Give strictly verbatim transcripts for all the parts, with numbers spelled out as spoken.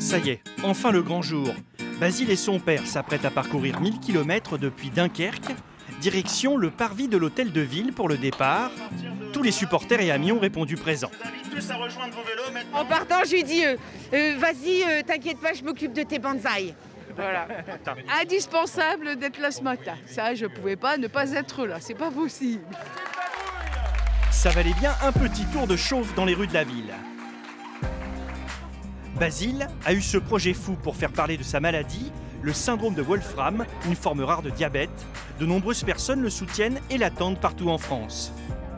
Ça y est, enfin le grand jour. Basile et son père s'apprêtent à parcourir mille kilomètres depuis Dunkerque, direction le parvis de l'hôtel de ville pour le départ. Tous les supporters et amis ont répondu présent. Tous à rejoindre vos vélos maintenant. En partant, je lui dis euh, euh, vas-y, euh, t'inquiète pas, je m'occupe de tes bonsaïs. Voilà. Indispensable d'être là ce matin. Ça, je ne pouvais pas ne pas être là, c'est pas possible. Ça valait bien un petit tour de chauffe dans les rues de la ville. Basile a eu ce projet fou pour faire parler de sa maladie, le syndrome de Wolfram, une forme rare de diabète. De nombreuses personnes le soutiennent et l'attendent partout en France.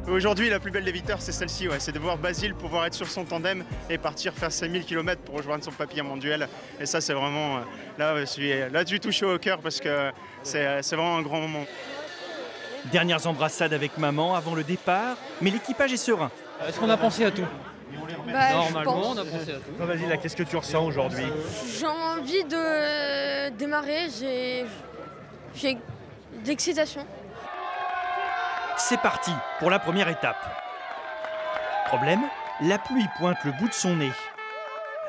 Aujourd'hui, la plus belle des victoires, c'est celle-ci, ouais. C'est de voir Basile pouvoir être sur son tandem et partir faire ses mille kilomètres pour rejoindre son papy à Manduel. Et ça, c'est vraiment, là, je suis, là, du tout chaud au cœur parce que c'est vraiment un grand moment. Dernières embrassades avec maman avant le départ, mais l'équipage est serein. Est-ce qu'on a pensé à tout ? Bah, normalement, on a pensé à tout. Toi, Basile, qu'est-ce que tu ressens aujourd'hui? J'ai envie de démarrer, j'ai d'excitation. C'est parti pour la première étape. Problème, la pluie pointe le bout de son nez.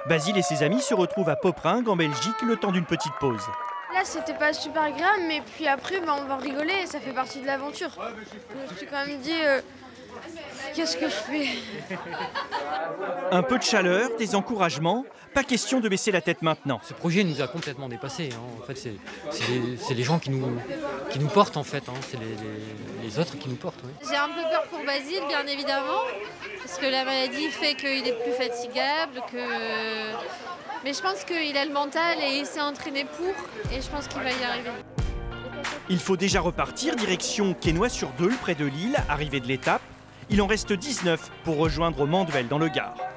Basile et ses amis se retrouvent à Poperinge, en Belgique, le temps d'une petite pause. Là, c'était pas super grave, mais puis après, bah, on va rigoler et ça fait partie de l'aventure. Je me suis quand même dit... Euh, Qu'est-ce que je fais? Un peu de chaleur, des encouragements, pas question de baisser la tête maintenant. Ce projet nous a complètement dépassés. Hein. En fait, c'est les, les gens qui nous, qui nous portent, en fait. Hein. C'est les, les, les autres qui nous portent. Oui. J'ai un peu peur pour Basile, bien évidemment, parce que la maladie fait qu'il est plus fatigable. Que... Mais je pense qu'il a le mental et il s'est entraîné pour, et je pense qu'il va y arriver. Il faut déjà repartir, direction Quesnoy-sur-Deûle, près de Lille, arrivée de l'étape. Il en reste dix-neuf pour rejoindre Manduel dans le Gard.